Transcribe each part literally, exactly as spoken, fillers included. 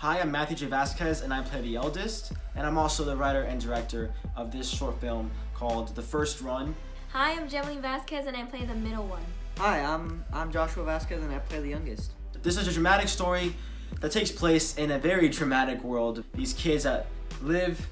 Hi, I'm Matthew J. Vasquez and I play the eldest, and I'm also the writer and director of this short film called The First Run. Hi, I'm Jemileen Vasquez and I play the middle one. Hi, I'm, I'm Joshua Vasquez and I play the youngest. This is a dramatic story that takes place in a very dramatic world. These kids that live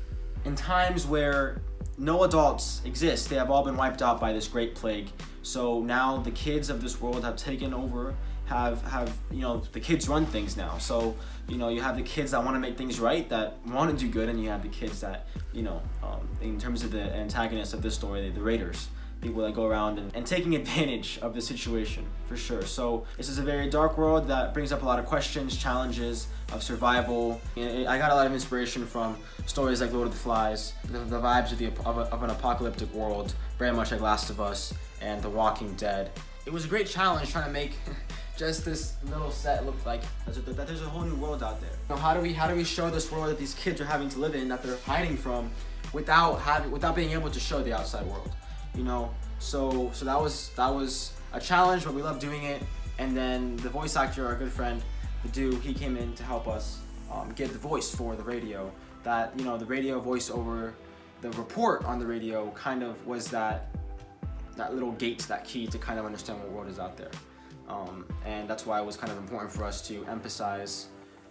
in times where no adults exist. They have all been wiped out by this great plague. So now the kids of this world have taken over, have, have you know, the kids run things now. So, you know, you have the kids that want to make things right, that want to do good, and you have the kids that, you know, um, in terms of the antagonists of this story, the raiders, people that go around and, and taking advantage of the situation, for sure. So this is a very dark world that brings up a lot of questions, challenges of survival. And I got a lot of inspiration from stories like Lord of the Flies, the, the vibes of, the, of, a, of an apocalyptic world, very much like Last of Us and The Walking Dead. It was a great challenge trying to make just this little set look like that there's a whole new world out there. Now, how do we how do we show this world that these kids are having to live in, that they're hiding from, without having without being able to show the outside world? You know, so so that was that was a challenge, but we loved doing it. And then the voice actor, our good friend, the dude, he came in to help us um, get the voice for the radio. That, you know, the radio voice over the report on the radio kind of was that that little gate, that key to kind of understand what world is out there. Um, and that's why it was kind of important for us to emphasize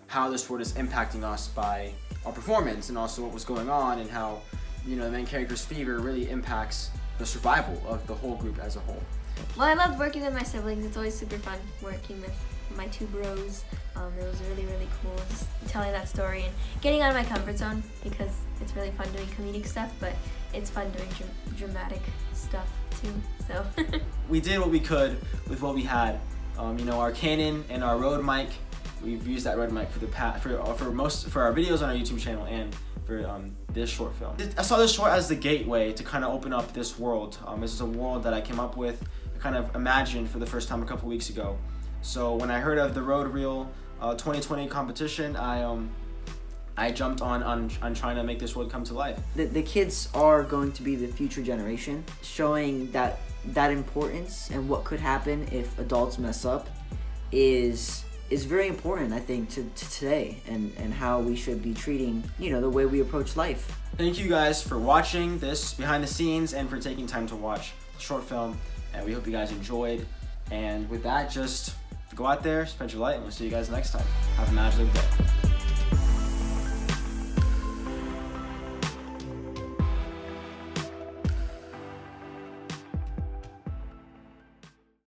how this world is impacting us by our performance, and also what was going on, and how, you know, the main character's fever really impacts the survival of the whole group as a whole. Well, I loved working with my siblings. It's always super fun working with my two bros. Um, it was really, really cool just telling that story and getting out of my comfort zone, because it's really fun doing comedic stuff, but it's fun doing dr dramatic stuff too, so. We did what we could with what we had. Um, you know, our Canon and our RØDE mic, we've used that RØDE mic for the past, for, for most, for our videos on our YouTube channel, and for um, this short film. I saw this short as the gateway to kind of open up this world. Um, this is a world that I came up with, kind of imagined for the first time a couple weeks ago. So when I heard of the RØDE Reel uh, twenty twenty competition, I um, I jumped on, on on trying to make this world come to life. The, the kids are going to be the future generation, showing that that importance and what could happen if adults mess up is is very important, I think, to, to today, and, and how we should be treating, you know, the way we approach life. Thank you guys for watching this behind the scenes and for taking time to watch the short film, and we hope you guys enjoyed. And with that, just go out there, spread your light, and we'll see you guys next time. Have a magical day.